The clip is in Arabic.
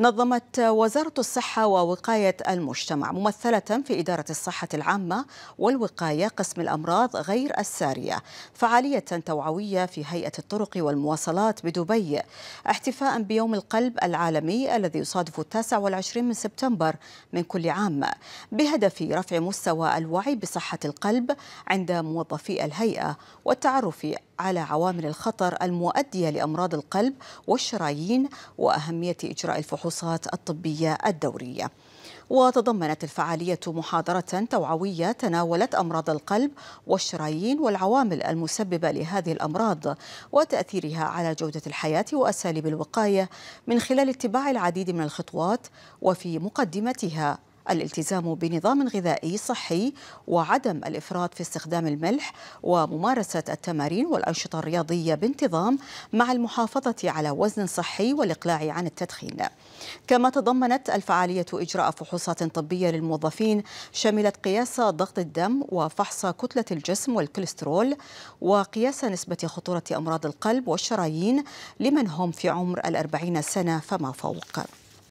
نظمت وزارة الصحة ووقاية المجتمع ممثلة في إدارة الصحة العامة والوقاية قسم الأمراض غير السارية فعالية توعوية في هيئة الطرق والمواصلات بدبي احتفاء بيوم القلب العالمي الذي يصادف 29 من سبتمبر من كل عام، بهدف رفع مستوى الوعي بصحة القلب عند موظفي الهيئة والتعرف على عوامل الخطر المؤدية لأمراض القلب والشرايين وأهمية إجراء الفحوصات الطبية الدورية. وتضمنت الفعالية محاضرة توعوية تناولت أمراض القلب والشرايين والعوامل المسببة لهذه الأمراض وتأثيرها على جودة الحياة وأساليب الوقاية من خلال اتباع العديد من الخطوات، وفي مقدمتها الالتزام بنظام غذائي صحي وعدم الإفراط في استخدام الملح وممارسة التمارين والأنشطة الرياضية بانتظام مع المحافظة على وزن صحي والإقلاع عن التدخين. كما تضمنت الفعالية إجراء فحوصات طبية للموظفين شملت قياس ضغط الدم وفحص كتلة الجسم والكوليسترول وقياس نسبة خطورة أمراض القلب والشرايين لمن هم في عمر ال40 سنة فما فوق.